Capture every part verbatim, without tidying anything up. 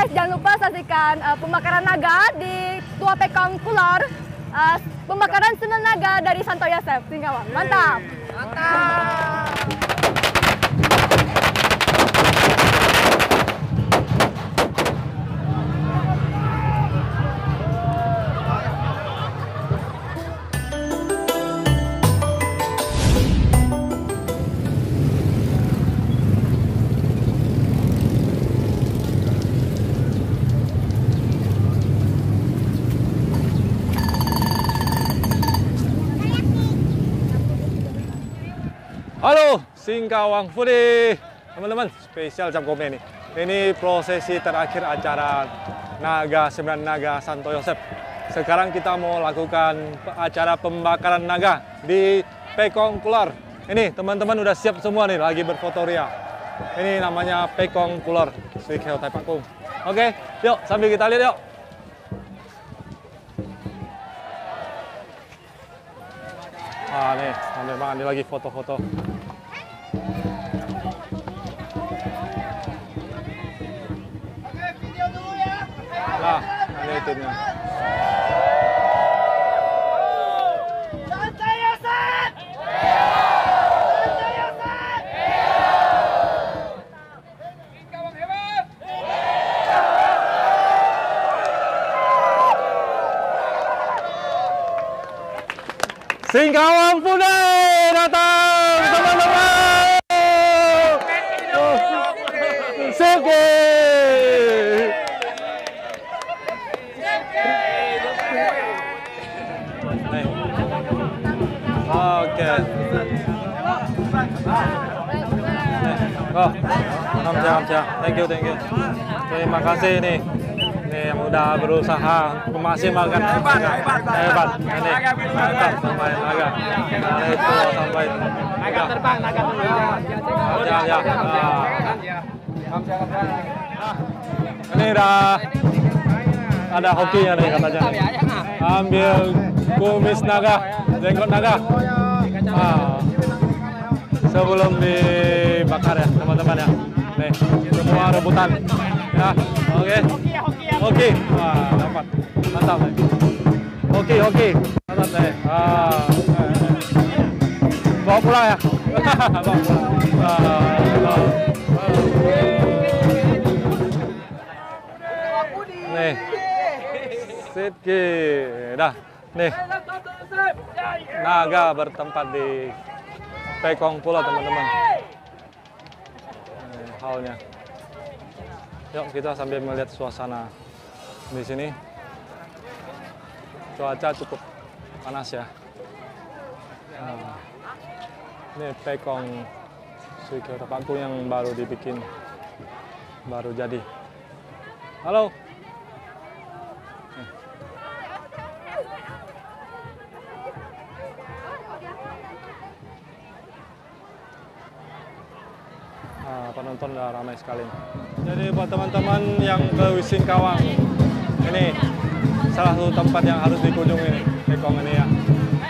guys, jangan lupa saksikan uh, pembakaran naga di Tua Pekong Kulor. Uh, pembakaran Sembilan Naga dari Santo Yosef, Singkawang. Mantap! Mantap! Halo, Singkawang Foodie, teman-teman, spesial Cap Go Meh ini. Ini prosesi terakhir acara Naga Sembilan Naga Santo Yosef. Sekarang kita mau lakukan acara pembakaran naga di Pekong Kulor. Ini teman-teman udah siap semua nih, lagi berfotoria. Ini namanya Pekong Kulor, Shui Kheu Thai Pak Kung. Oke, yuk sambil kita lihat yuk. Ah nih, sampai banget nih lagi foto-foto. Oke, video dulu ya. Nah, ini timnya. Santo Yosef! Santo Yosef! Singkawang hebat! Singkawang punai datang, teman-teman. Oke. Oke. Oh, amca-amca. Thank you, thank you. Terima kasih nih. Nih yang udah berusaha masih makan hebat, hebat, hebat. Ini mantap sampai naga. Nah, itu sampai naga terbang, naga terbang. Ya, ya. Ini udah ada hokinya nih katanya. Ambil kumis naga, jenggot naga. Ah. Sebelum dibakar ya, teman-teman ya. Nih, semua rebutan. Ya, oke. Oke. Wah, dapat. Mantap nih. Oke, oke. Mantap nih. Ah. Bawa pulang ya. Bawa pulang. Ah. Nih, sitki, dah, nih, naga bertempat di Pekong Kulor teman-teman. Halnya, yuk kita sambil melihat suasana di sini. Cuaca cukup panas ya. Nah, ini Pekong Shui Kheu Thai Pak Kung yang baru dibikin, baru jadi. Halo. Nah, penonton udah ramai sekali. Jadi buat teman-teman yang ke Singkawang, ini salah satu tempat yang harus dikunjungi nih, Pekong ini ya.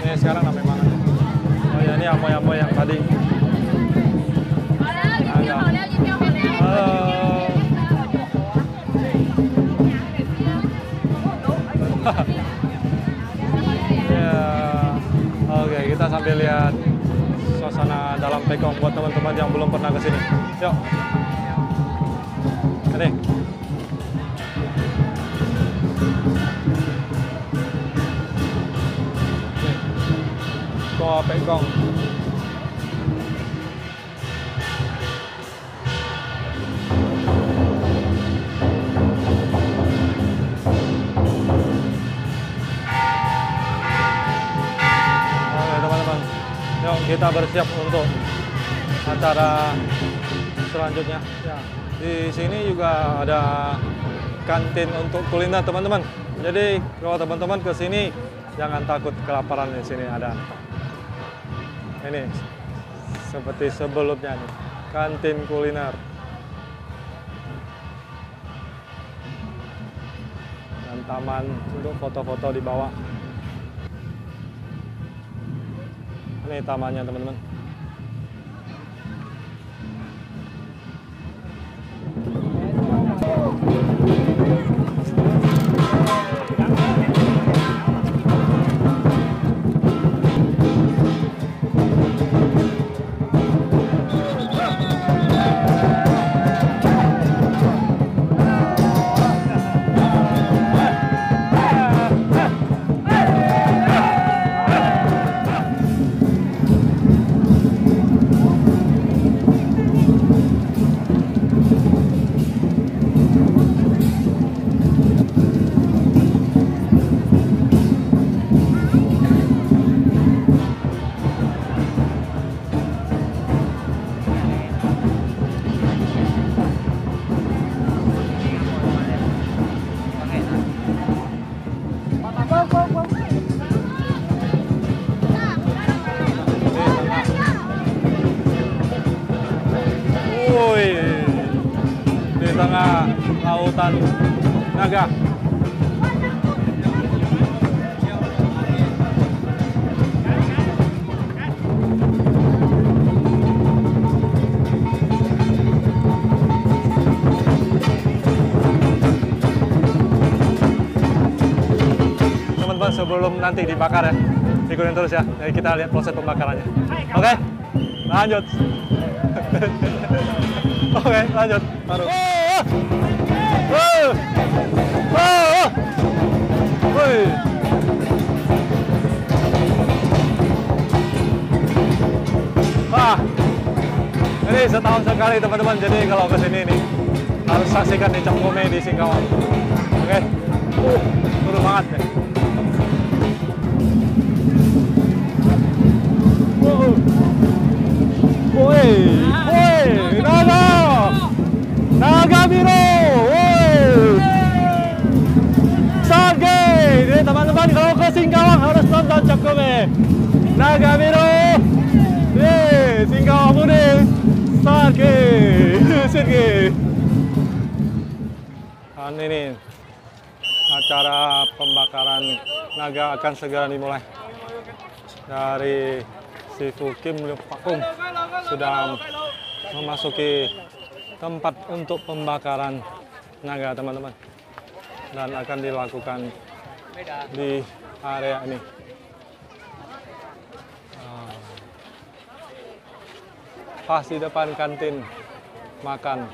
Ini sekarang namanya mana? Oh ya, ini amoy-amoy yang tadi. Ya, oke, kita sambil lihat suasana dalam Pekong buat teman-teman yang belum pernah kesini. Yuk, ini. Tua Pekong. Kita bersiap untuk acara selanjutnya. Ya. Di sini juga ada kantin untuk kuliner teman-teman. Jadi kalau teman-teman ke sini jangan takut kelaparan, di sini ada. Ini seperti sebelumnya nih, kantin kuliner. Dan taman untuk foto-foto di bawah. Ini tamannya teman-teman. tengah lautan Naga. Teman-teman, sebelum nanti dibakar ya, ikutin terus ya. Jadi kita lihat proses pembakarannya. Oke, okay? Lanjut. Oke, okay, lanjut. Baru. Oh, oh. Oh, oh. Woi. Ah, ini setahun sekali teman-teman. Jadi kalau ke sini nih harus saksikan nih Cap Go Meh di Singkawang. Oke, okay. uh, seru banget deh. Woi, woi, naga, naga biru, woi, sage. Jadi teman-teman kalau ke Singkawang harus nonton Cap Go Meh. Naga biru, ye, Singkawang kuning, sage, sage. Dan ini acara pembakaran naga akan segera dimulai dari Shui Kheu Pak Kung sudah memasuki tempat untuk pembakaran naga teman-teman, dan akan dilakukan di area ini. Pas di depan kantin makan.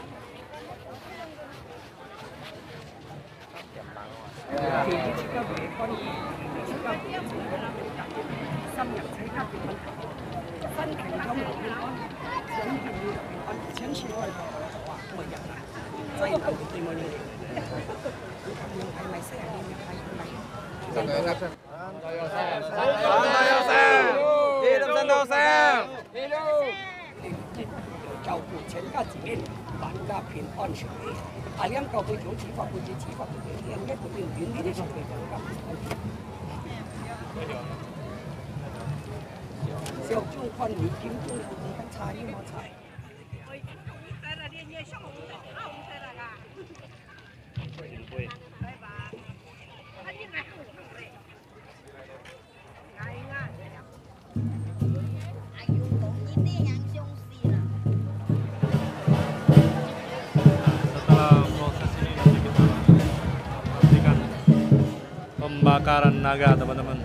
Pembakaran naga teman-teman.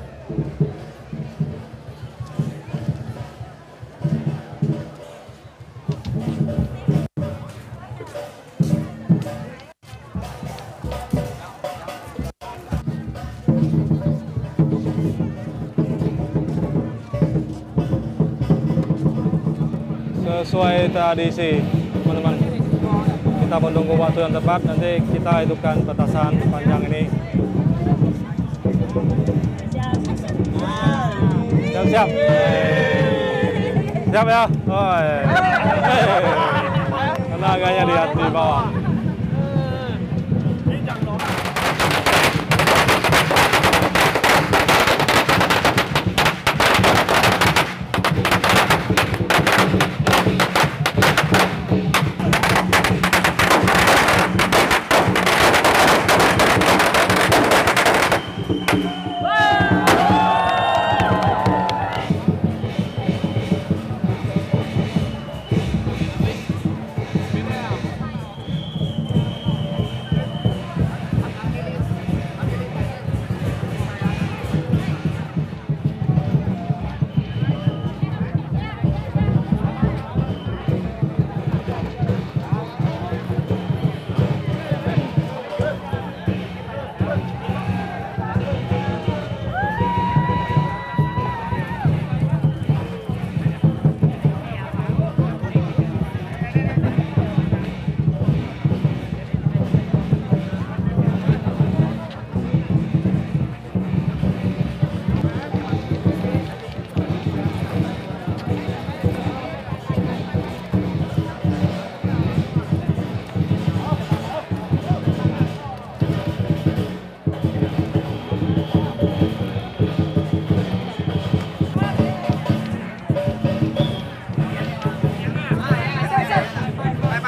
Sesuai tradisi teman-teman, kita menunggu waktu yang tepat, nanti kita hidupkan petasan panjang ini. Siap-siap. Siap ya. Oh, eh. Karena agaknya lihat di bawah.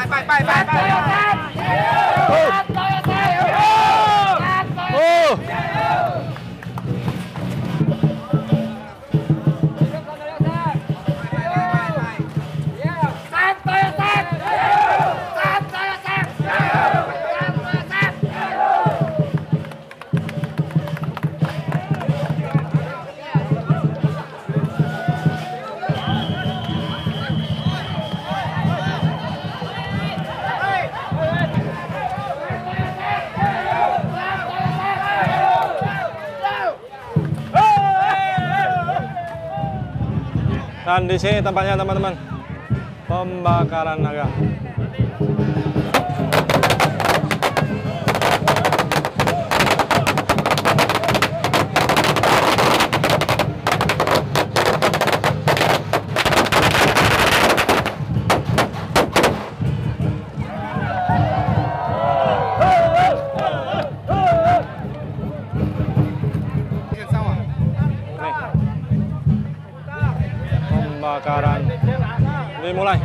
Bye bye bye bye bye. Dan di sini tempatnya teman-teman, pembakaran naga. Pembakaran dimulai.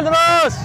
jalan terus.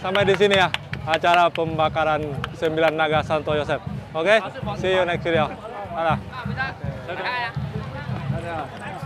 Sampai di sini ya acara pembakaran Sembilan Naga Santo Yosef. Oke, okay? See you next video. Dadah.